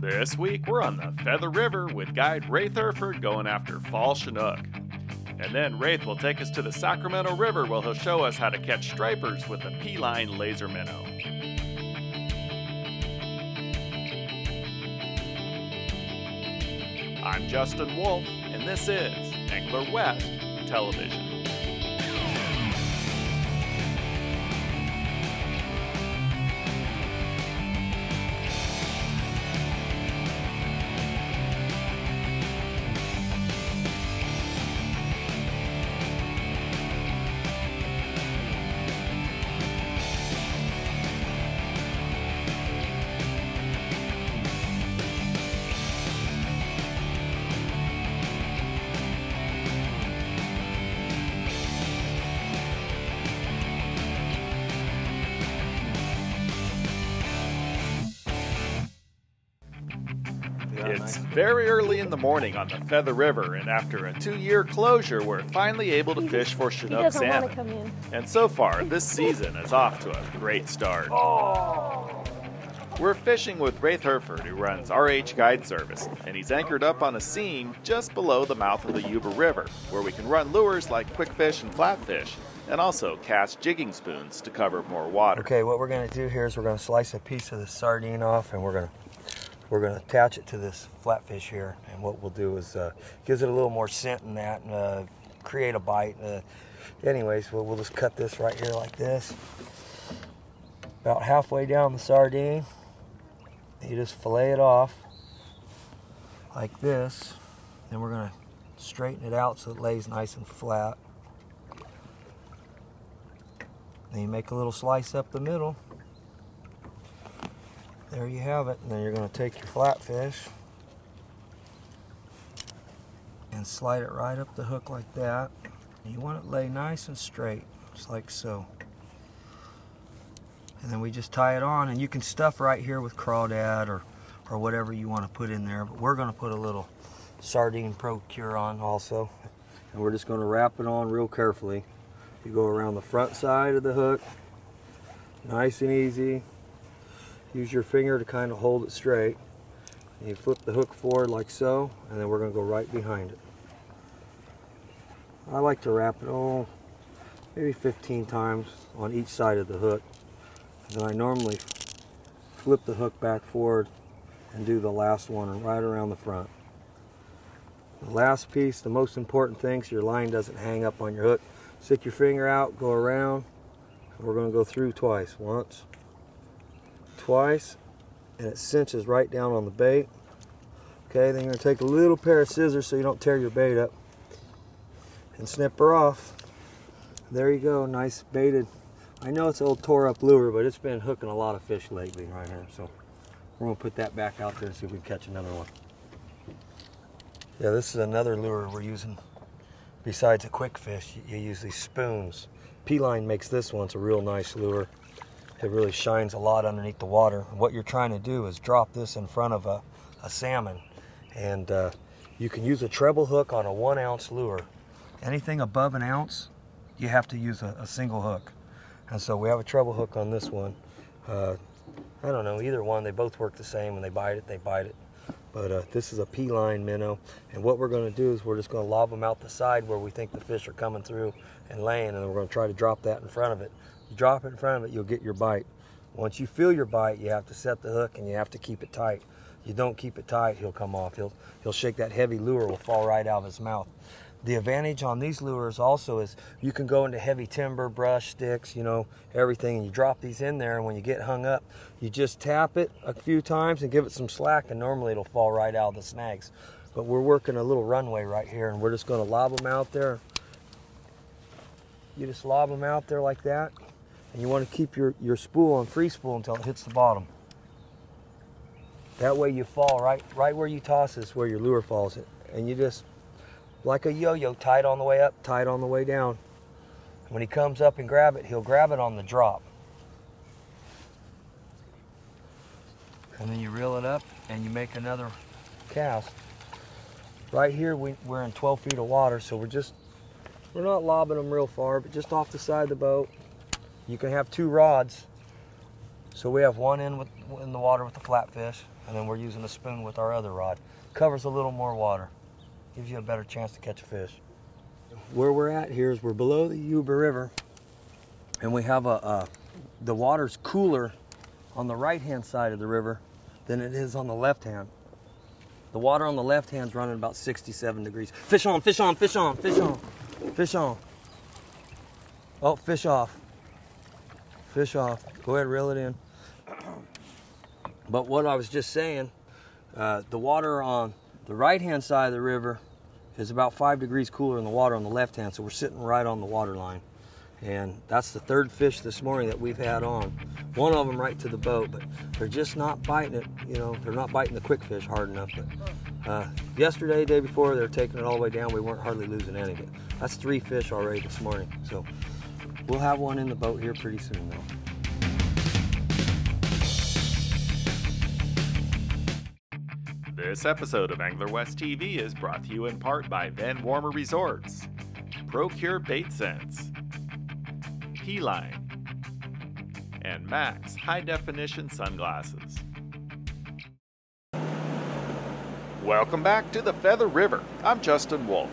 This week, we're on the Feather River with guide Raith Heryford going after fall Chinook. And then Raith will take us to the Sacramento River where he'll show us how to catch stripers with the P-Line Laser Minnow. I'm Justin Wolf, and this is Angler West Television. It's very early in the morning on the Feather River, and after a 2-year closure, we're finally able to fish for Chinook salmon. And so far, this season is off to a great start. Oh. We're fishing with Raith Heryford, who runs RH Guide Service, and he's anchored up on a seam just below the mouth of the Yuba River, where we can run lures like quickfish and flatfish, and also cast jigging spoons to cover more water. Okay, what we're going to do here is we're going to slice a piece of the sardine off, and we're going to attach it to this flatfish here, and what we'll do is gives it a little more scent in that, and create a bite. Anyways, we'll just cut this right here like this. About halfway down the sardine, you just fillet it off like this, and we're going to straighten it out so it lays nice and flat. Then you make a little slice up the middle. There you have it. And then you're going to take your flatfish and slide it right up the hook like that. And you want it to lay nice and straight, just like so. And then we just tie it on, and you can stuff right here with crawdad or whatever you want to put in there. But we're going to put a little sardine Pro-Cure on also. And we're just going to wrap it on real carefully. You go around the front side of the hook, nice and easy. Use your finger to kind of hold it straight. And you flip the hook forward like so, and then we're going to go right behind it. I like to wrap it, maybe 15 times on each side of the hook. And then I normally flip the hook back forward and do the last one right around the front. The last piece, the most important thing, so your line doesn't hang up on your hook. Stick your finger out, go around, and we're going to go through twice. Once. Twice, and it cinches right down on the bait. Okay, then you're going to take a little pair of scissors so you don't tear your bait up and snip her off. There you go, nice baited. I know it's an old tore up lure, but it's been hooking a lot of fish lately right here, so we're going to put that back out there and see if we can catch another one. Yeah, this is another lure we're using. Besides a quick fish, you use these spoons. P-Line makes this one. It's a real nice lure. It really shines a lot underneath the water. What you're trying to do is drop this in front of a salmon. And you can use a treble hook on a 1-ounce lure. Anything above an ounce, you have to use a single hook. And so we have a treble hook on this one. I don't know, either one, they both work the same. When they bite it, they bite it. But this is a P-Line minnow. And what we're gonna do is we're just gonna lob them out the side where we think the fish are coming through and laying, and we're gonna try to drop that in front of it. You drop it in front of it, you'll get your bite. Once you feel your bite, you have to set the hook and you have to keep it tight. You don't keep it tight, he'll come off. He'll shake that heavy lure, will fall right out of his mouth. The advantage on these lures also is you can go into heavy timber, brush, sticks, you know, everything, and you drop these in there, and when you get hung up, you just tap it a few times and give it some slack, and normally it'll fall right out of the snags. But we're working a little runway right here, and we're just gonna lob them out there. You just lob them out there like that. And you want to keep your spool on free spool until it hits the bottom. That way you fall right where you toss is where your lure falls it. And you just, like a yo-yo, tie it on the way up, tie it on the way down. And when he comes up and grab it, he'll grab it on the drop. And then you reel it up and you make another cast. Right here we're in 12 feet of water, so we're not lobbing them real far, but just off the side of the boat. You can have two rods, So we have one end in the water with the flatfish, and then we're using a spoon with our other rod. Covers a little more water, gives you a better chance to catch a fish. Where we're at here is we're below the Yuba River, and we have the water's cooler on the right-hand side of the river than it is on the left-hand. The water on the left-hand's running about 67 degrees. Fish on, fish on, fish on, fish on, fish on. Oh, fish off. Fish off. Go ahead, reel it in. But what I was just saying, the water on the right-hand side of the river is about 5 degrees cooler than the water on the left-hand, so we're sitting right on the water line. And that's the third fish this morning that we've had on. One of them right to the boat, but they're just not biting it, you know, they're not biting the quick fish hard enough. But yesterday, day before, they were taking it all the way down. We weren't hardly losing any, but that's 3 fish already this morning. So we'll have one in the boat here pretty soon, though. This episode of Angler West TV is brought to you in part by Van Warmer Resorts, Pro-Cure Bait Sense, P-Line, and Max High Definition Sunglasses. Welcome back to the Feather River. I'm Justin Wolf.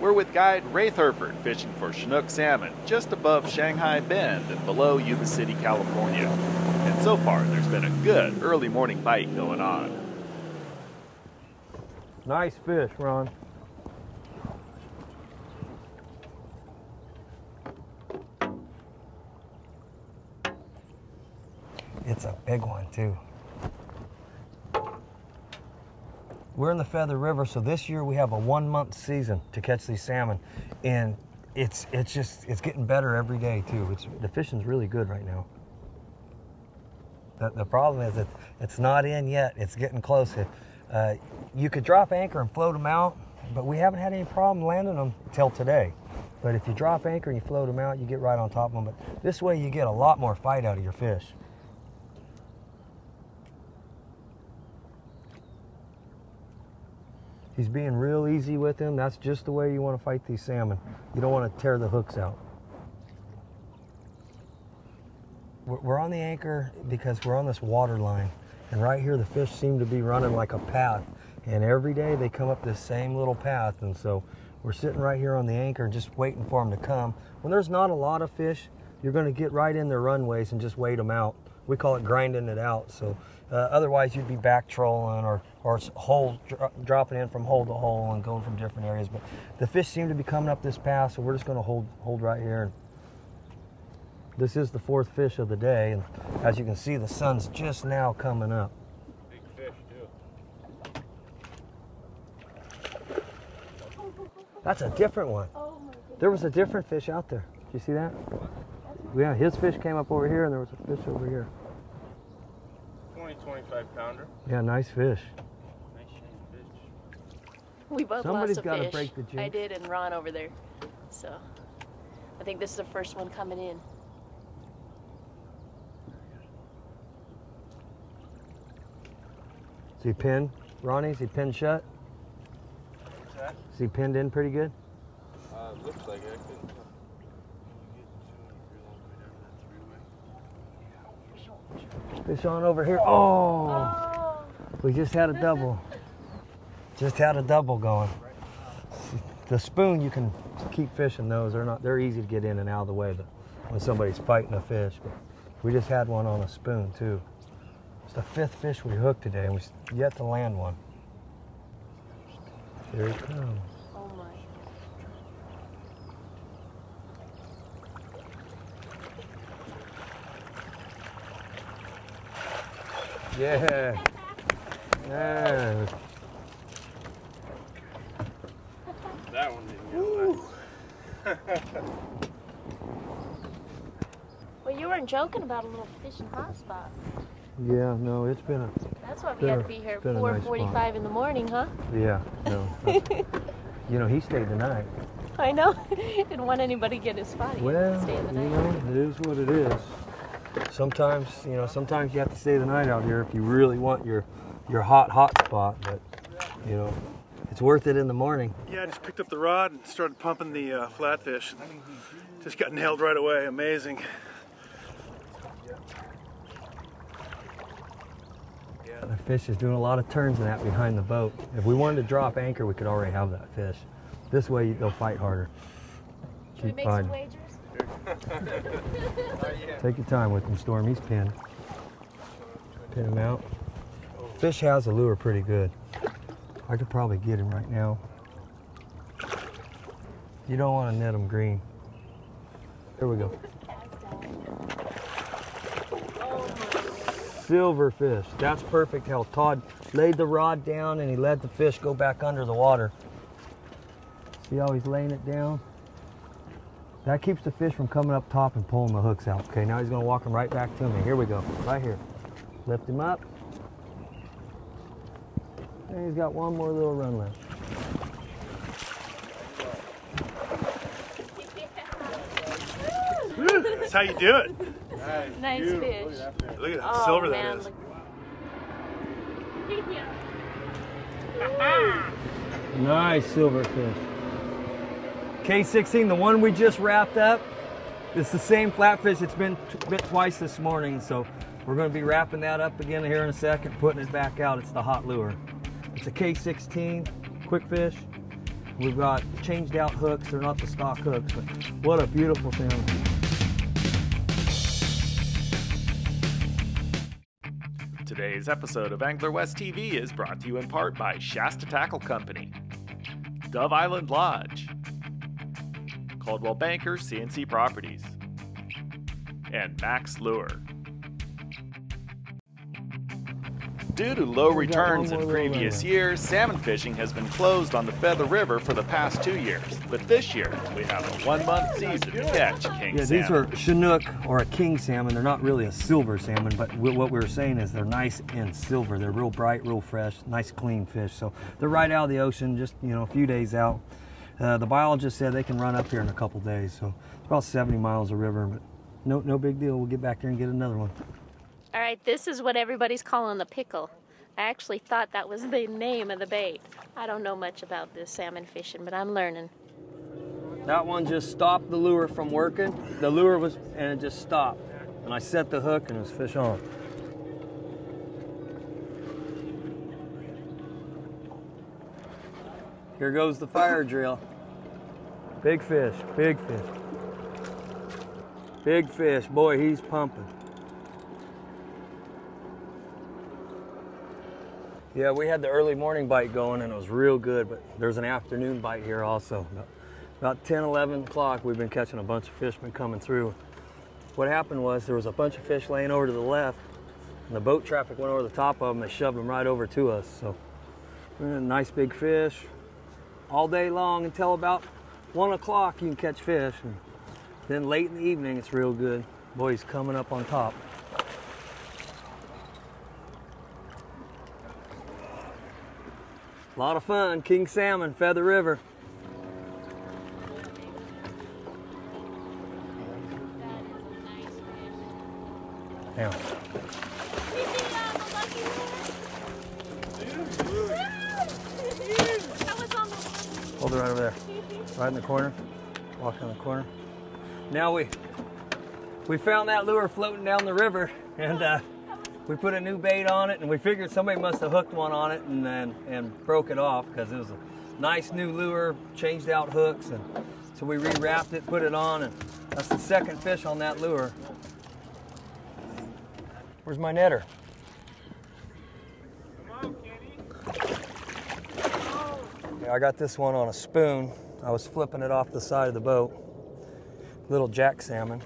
We're with guide Raith Heryford fishing for Chinook salmon just above Shanghai Bend and below Yuba City, California. And so far, there's been a good early morning bite going on. Nice fish, Ron. It's a big one, too. We're in the Feather River, so this year we have a 1-month season to catch these salmon. And it's getting better every day, too. The fishing's really good right now. The problem is it's not in yet. It's getting closer. You could drop anchor and float them out, but we haven't had any problem landing them till today. But if you drop anchor and you float them out, you get right on top of them. But this way you get a lot more fight out of your fish. He's being real easy with him. That's just the way you want to fight these salmon. You don't want to tear the hooks out. We're on the anchor because we're on this water line. And right here, the fish seem to be running like a path. And every day they come up this same little path. And so we're sitting right here on the anchor and just waiting for them to come. When there's not a lot of fish, you're going to get right in their runways and just wait them out. We call it grinding it out. So otherwise you'd be back trolling or dropping in from hole to hole and going from different areas. But the fish seem to be coming up this path, so we're just going to hold right here. And this is the 4th fish of the day, and as you can see, the sun's just now coming up. Big fish, too. That's a different one. There was a different fish out there. Did you see that? Yeah, his fish came up over here, and there was a fish over here. 20, 25-pounder. Yeah, nice fish. Nice fish. We both lost a fish. Somebody's got to break the jinx. I did, and Ron over there. So, I think this is the first one coming in. Is he pinned, Ronnie? Is he pinned shut? What's that? Is he pinned in pretty good? Looks like it. Fish on over here. Oh! We just had a double. Just had a double going. The spoon, you can keep fishing those. They're easy to get in and out of the way when somebody's fighting a fish. But we just had one on a spoon too. It's the 5th fish we hooked today, and we're yet to land one. Here he comes. Oh my. Yeah. Yeah. That one didn't get that. Well, you weren't joking about a little fishing hotspot. Yeah, no, it's been a... That's why we had to be here at 4:45 nice in the morning, huh? Yeah, no. You know, he stayed the night. I know. Didn't want anybody to get his spot. Well, stay the night. You know, it is what it is. Sometimes you have to stay the night out here if you really want your hot spot. But, you know, it's worth it in the morning. Yeah, I just picked up the rod and started pumping the flatfish. Just got nailed right away. Amazing. The fish is doing a lot of turns in that behind the boat. If we wanted to drop anchor, we could already have that fish. This way, they'll fight harder. Should we make some wagers? Take your time with him, Storm. He's pinned. Pin him out. Fish has a lure pretty good. I could probably get him right now. You don't want to net him green. There we go. Silverfish. That's perfect how Todd laid the rod down and he let the fish go back under the water. See how he's laying it down? That keeps the fish from coming up top and pulling the hooks out. Okay, now he's going to walk them right back to me. Here we go. Right here. Lift him up. And he's got one more little run left. That's how you do it. Nice beautiful fish. Look at how silver that is. Nice silverfish. K16, the one we just wrapped up, it's the same flatfish. It's been bit twice this morning, so we're going to be wrapping that up again here in a second, putting it back out. It's the hot lure. It's a K16 quickfish. We've got changed out hooks. They're not the stock hooks, but what a beautiful thing. Today's episode of Angler West TV is brought to you in part by Shasta Tackle Company, Dove Island Lodge, Coldwell Banker CNC Properties, and Max Lure. Due to low returns in previous years, salmon fishing has been closed on the Feather River for the past 2 years. But this year, we have a one-month season to catch king salmon. Yeah, these are Chinook or a king salmon. They're not really a silver salmon, but what we were saying is they're nice and silver. They're real bright, real fresh, nice clean fish. So they're right out of the ocean, just a few days out. The biologist said they can run up here in a couple days. So about 70 miles of river, but no big deal. We'll get back there and get another one. All right, this is what everybody's calling the pickle. I actually thought that was the name of the bait. I don't know much about this salmon fishing, but I'm learning. That one just stopped the lure from working. The lure was, and it just stopped. And I set the hook and it was fish on. Here goes the fire drill. Big fish, big fish. Big fish, boy, he's pumping. Yeah, we had the early morning bite going and it was real good, but there's an afternoon bite here also. About 10, 11 o'clock, we've been catching a bunch of fish been coming through. What happened was there was a bunch of fish laying over to the left and the boat traffic went over the top of them. They shoved them right over to us. So nice big fish all day long until about 1 o'clock you can catch fish. And then late in the evening, it's real good. Boy, he's coming up on top. A lot of fun, king salmon, Feather River. That is a nice fish. Hold it right over there. Right in the corner. Walk in the corner. Now we found that lure floating down the river and we put a new bait on it, and we figured somebody must have hooked one on it and broke it off because it was a nice new lure, changed out hooks, and so we rewrapped it, put it on, and that's the second fish on that lure. Where's my netter? Come on, Kenny. Yeah, I got this one on a spoon. I was flipping it off the side of the boat. Little jack salmon.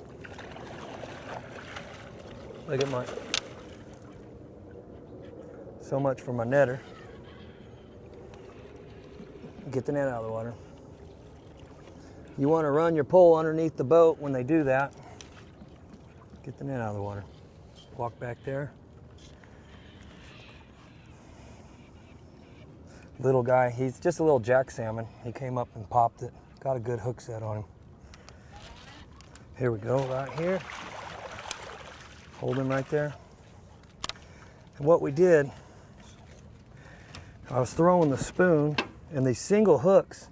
Look at my. So much for my netter. Get the net out of the water. You want to run your pole underneath the boat when they do that. Get the net out of the water. Walk back there. Little guy, he's just a little jack salmon. He came up and popped it. Got a good hook set on him. Here we go, right here. Hold him right there. And what we did, I was throwing the spoon and these single hooks,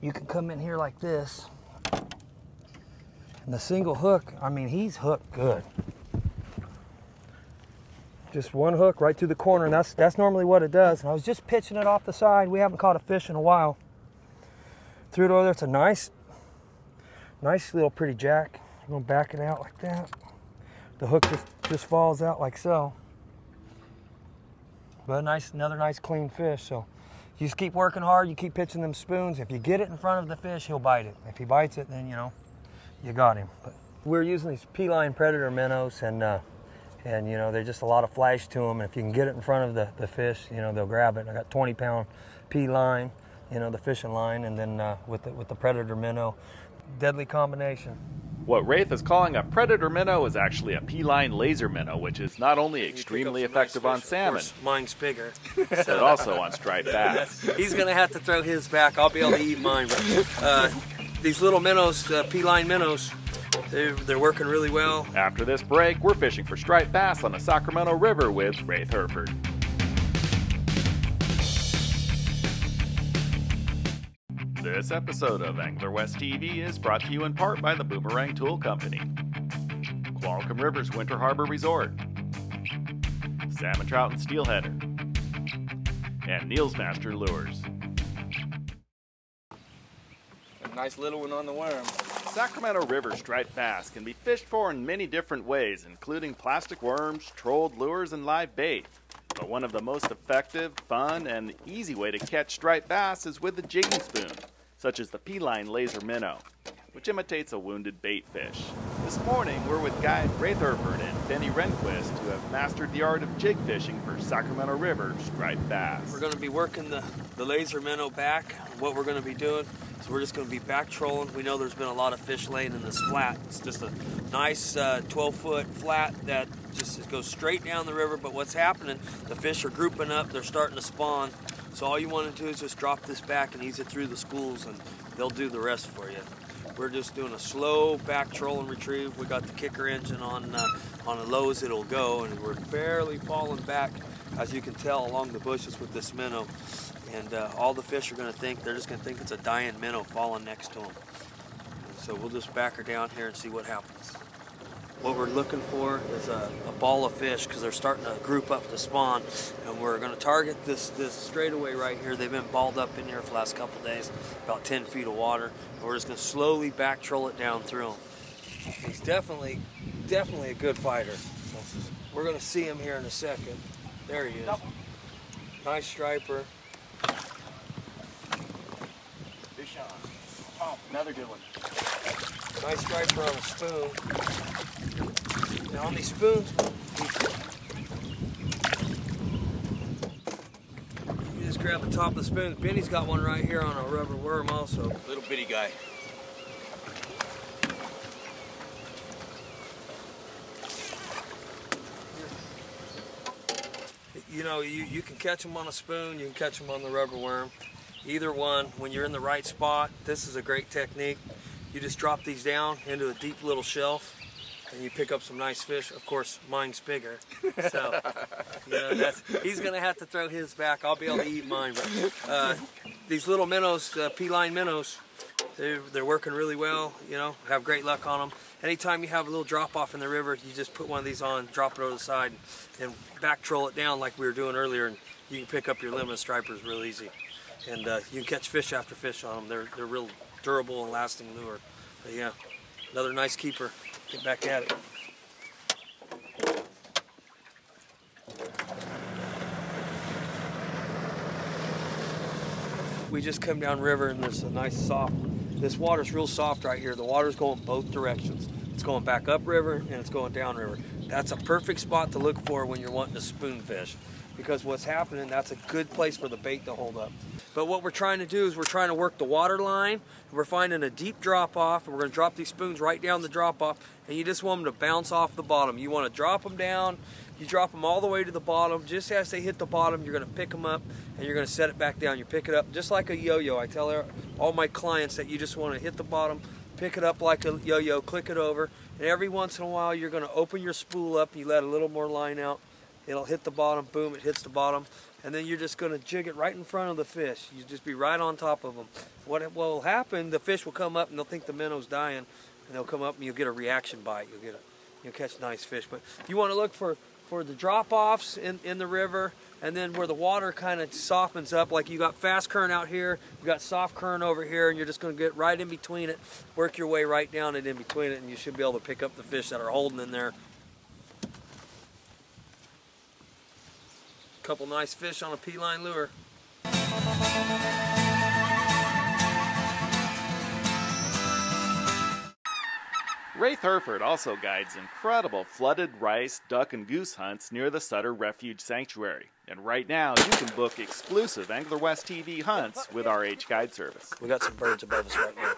you can come in here like this. And the single hook, I mean, he's hooked good. Just one hook right through the corner, and that's normally what it does. And I was just pitching it off the side. We haven't caught a fish in a while. Threw it over there. It's a nice little pretty jack. I'm gonna back it out like that. The hook just falls out like so. But another nice clean fish. So you just keep working hard. You keep pitching them spoons. If you get it in front of the fish, he'll bite it. If he bites it, then you know you got him. But we're using these P-Line predator minnows, and you know, they're just a lot of flash to them. If you can get it in front of the fish, you know, they'll grab it. I got 20-pound P-Line, you know, the fishing line, and then with the predator minnow, deadly combination. What Raith is calling a predator minnow is actually a P-Line laser minnow, which is not only extremely effective on salmon. Mine's bigger. But also on striped bass. He's going to have to throw his back. I'll be able to eat mine. These little minnows, P-Line minnows, they're working really well. After this break, we're fishing for striped bass on the Sacramento River with Raith Heryford. This episode of Angler West TV is brought to you in part by the Boomerang Tool Company, Qualcomm Rivers Winter Harbor Resort, Salmon Trout and Steelheader, and Neil's Master Lures. A nice little one on the worm. Sacramento River striped bass can be fished for in many different ways, including plastic worms, trolled lures, and live bait. But one of the most effective, fun, and easy way to catch striped bass is with a jigging spoon, such as the P-Line laser minnow, which imitates a wounded bait fish. This morning, we're with guide Raith Heryford and Benny Rehnquist, who have mastered the art of jig fishing for Sacramento River striped bass. We're gonna be working the laser minnow back. What we're gonna be doing is we're just gonna be back trolling. We know there's been a lot of fish laying in this flat. It's just a nice 12-foot flat that just goes straight down the river. But what's happening, the fish are grouping up, they're starting to spawn. So all you want to do is just drop this back and ease it through the schools, and they'll do the rest for you. We're just doing a slow back troll and retrieve. We got the kicker engine on the low as it'll go, and we're barely falling back, as you can tell, along the bushes with this minnow. And all the fish are going to think, they're just going to think it's a dying minnow falling next to them. And so we'll just back her down here and see what happens. What we're looking for is a ball of fish, because they're starting to group up to spawn, and we're going to target this straightaway right here. They've been balled up in here for the last couple of days, about 10 feet of water, and we're just going to slowly back troll it down through them. He's definitely a good fighter. We're going to see him here in a second. There he is. Nice striper. Fish on. Oh, another good one. Nice striper on a spoon. Now on these spoons, you just grab the top of the spoon. Benny's got one right here on a rubber worm also. Little bitty guy. You know, you can catch them on a spoon, you can catch them on the rubber worm. Either one, when you're in the right spot, this is a great technique. You just drop these down into a deep little shelf, and you pick up some nice fish. Of course, mine's bigger, so you know, he's going to have to throw his back. I'll be able to eat mine. But, these little minnows, P-Line minnows, they're working really well. You know, have great luck on them. Anytime you have a little drop off in the river, you just put one of these on, drop it over the side, and back troll it down like we were doing earlier, and you can pick up your limit stripers real easy. And you can catch fish after fish on them. They're real durable and lasting lure. But yeah, another nice keeper. Get back at it. We just come down river, and there's a nice soft, this water's real soft right here. The water's going both directions. It's going back up river and it's going down river. That's a perfect spot to look for when you're wanting to spoon fish, because what's happening, that's a good place for the bait to hold up. But what we're trying to do is we're trying to work the water line. We're finding a deep drop off, and we're gonna drop these spoons right down the drop off, and you just want them to bounce off the bottom. You wanna drop them down, you drop them all the way to the bottom. Just as they hit the bottom, you're gonna pick them up, and you're gonna set it back down. You pick it up just like a yo-yo. I tell all my clients that you just wanna hit the bottom, pick it up like a yo-yo, click it over, and every once in a while, you're gonna open your spool up, you let a little more line out, it'll hit the bottom, boom, it hits the bottom, and then you're just going to jig it right in front of the fish. You just be right on top of them. What will happen, the fish will come up and they'll think the minnow's dying, and they'll come up and you'll get a reaction bite. You'll catch nice fish. But you want to look for for the drop-offs in the river, and then where the water kind of softens up. Like you got fast current out here, you got soft current over here, and you're just gonna get right in between it, work your way right down and in between it, and you should be able to pick up the fish that are holding in there. A couple nice fish on a P-line lure. Raith Heryford also guides incredible flooded rice, duck, and goose hunts near the Sutter Refuge Sanctuary. And right now, you can book exclusive Angler West TV hunts with RH Guide Service. We got some birds above us right now.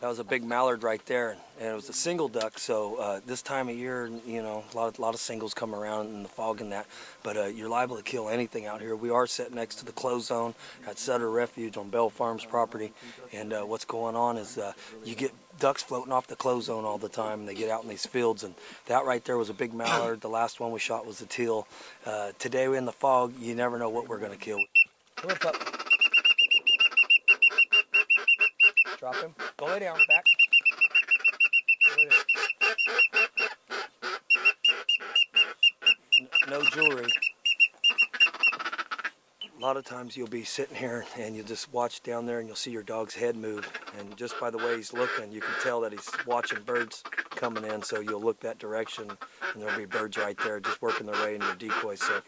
That was a big mallard right there, and it was a single duck, so this time of year, you know, a lot of singles come around in the fog and that, but you're liable to kill anything out here. We are set next to the closed zone at Sutter Refuge on Bell Farms property, and what's going on is you get ducks floating off the closed zone all the time, and they get out in these fields, and that right there was a big mallard. The last one we shot was a teal. Today in the fog, you never know what we're going to kill. Come up. Drop him. Go lay down. Back. Go lay down. No jewelry. A lot of times you'll be sitting here and you'll just watch down there and you'll see your dog's head move. And just by the way he's looking, you can tell that he's watching birds coming in. So you'll look that direction and there'll be birds right there just working their way in your decoy. So,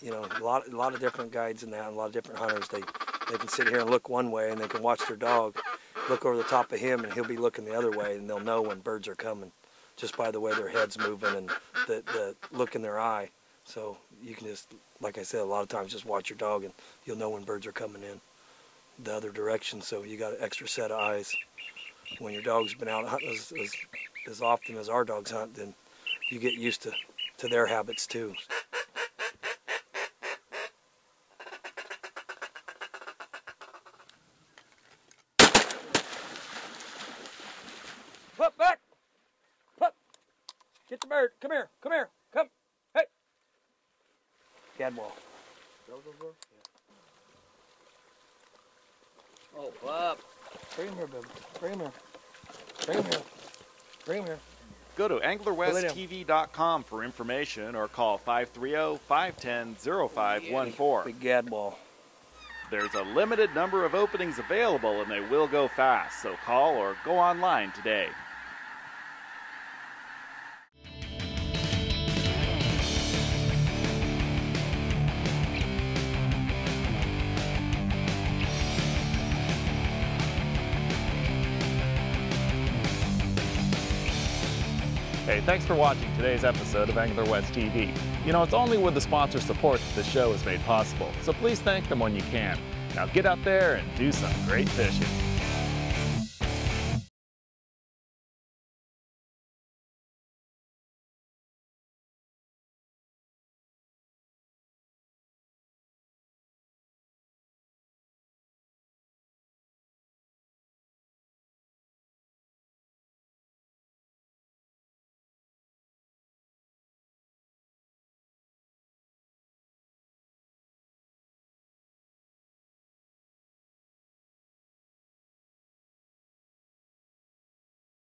you know, a lot of different guides in that, a lot of different hunters. They can sit here and look one way, and they can watch their dog look over the top of him, and he'll be looking the other way, and they'll know when birds are coming just by the way their head's moving and the look in their eye. So you can just, like I said, a lot of times just watch your dog, and you'll know when birds are coming in the other direction. So you got an extra set of eyes. When your dog's been out hunting as often as our dogs hunt, then you get used to their habits too. Come here, come here, come, hey. Gadwall. Oh, Bob. Bring him here, baby. Bring him here. Bring him here. Bring him here. Go to anglerwesttv.com for information or call 530-510-0514. Big gadwall. There's a limited number of openings available and they will go fast, so call or go online today. Hey, thanks for watching today's episode of Angler West TV. You know, it's only with the sponsor support that the show is made possible, so please thank them when you can. Now get out there and do some great fishing.